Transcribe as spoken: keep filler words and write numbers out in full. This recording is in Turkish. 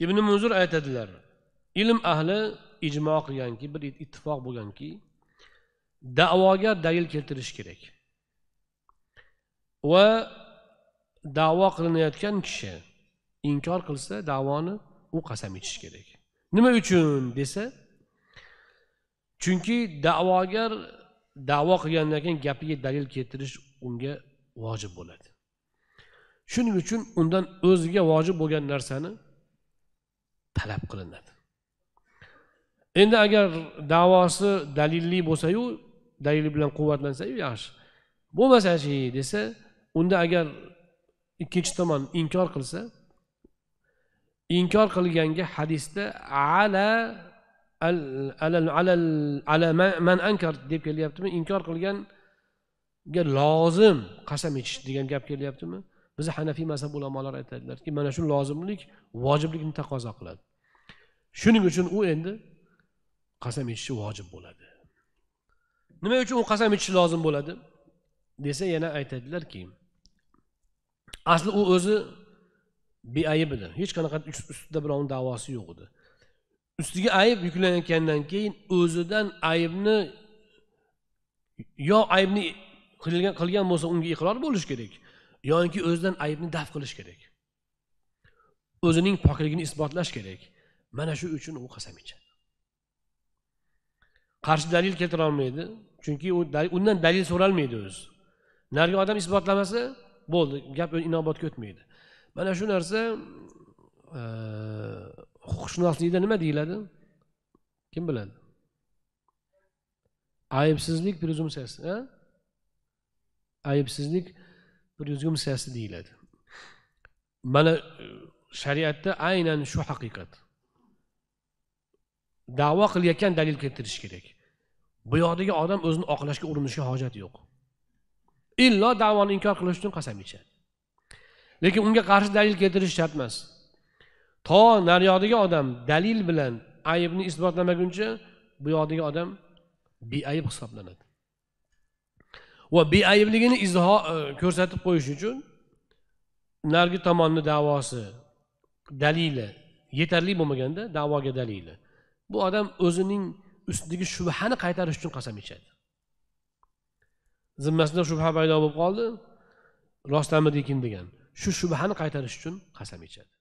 İbn Munzur aytadilar. İlim ahli icmo qilganki, bir ittifoq bo'lganki, da'voga dalil keltirish kerak. Va da'vo qilinayotgan kishi inkor qilsa, da'voni u qasam ichish kerak. Nima uchun desa, chunki da'vogar da'vo qilgandan keyin gapiga dalil keltirish unga vojib bo'ladi. Shuning uchun undan o'ziga vojib bo'lgan narsani talab qilinadi. Endi agar da'vosi dalilli bo'lsa-yu, dalil bilan quvvatlansa-yu, yaxshi. Bo'lmasa-chi desa, unda agar ikkinchi tomon inkor qilsa, inkor qilganga hadisda ala al ala ala ala man ankar deb kelyaptimi? Inkor qilganga lozim qasam ichish degan gap kelyaptimi? Biz Hanafiy mazhab ulamolari aytadilar-ki, mana shu lozimlik vojiblikni taqozo qiladi. Shuning uchun u endi qasam ichishi vojib bo'ladi. Nima uchun u qasam ichishi lozim bo'ladi desa, yana aytadilar-ki, asli u o'zi beayib edi. Hech qanaqa ustida birovning da'vosi yo'q edi. Ustiga ayb yuklanayotgandan keyin o'zidan aybni yo aybni qilgan qilgan bo'lsa unga iqror bo'lish kerak. Yoki o'zidan aybni daf qilish kerak. O'zining pokligini isbotlash kerak. Mana shu uchun u qasam ichadi. Qarshi dalil keltira olmaydi, chunki u undan dalil so'ralmaydi o'zi. Nargi odam isbotlamasa bo'ldi, gap inobatga o'tmaydi. Mana shu narsa huquqshunoslikda nima deyiladi? Kim biladi? Aybsizlik prezumpsiyasi, ha? Aybsizlik prezumpsiyasi deyiladi. Mana shariatda aynan shu haqiqat. Da'vo qilayotgan dalil keltirish kerak. Bu yoqdagi odam o'zini oqlashga urinishga hojat yo'q. Illo da'voni inkor qilish uchun qasam ichadi. Lekin unga qarshi dalil keltirish shart emas. To naryoqdagi odam dalil bilan aybni isbotlamaguncha bu yoqdagi odam beayb hisoblanadi. Va beaybligini izhor ko'rsatib qo'yish uchun nargi tomonning da'vosi dalili yetarli bo'lmaganda da'voga dalili. Bu odam o'zining ustidagi shubhani qaytarish uchun qasam ichadi. Zimmasida shubha paydo bo'lib qoldi, rostdanmi dekin degan. Shu shubhani qaytarish uchun qasam ichadi.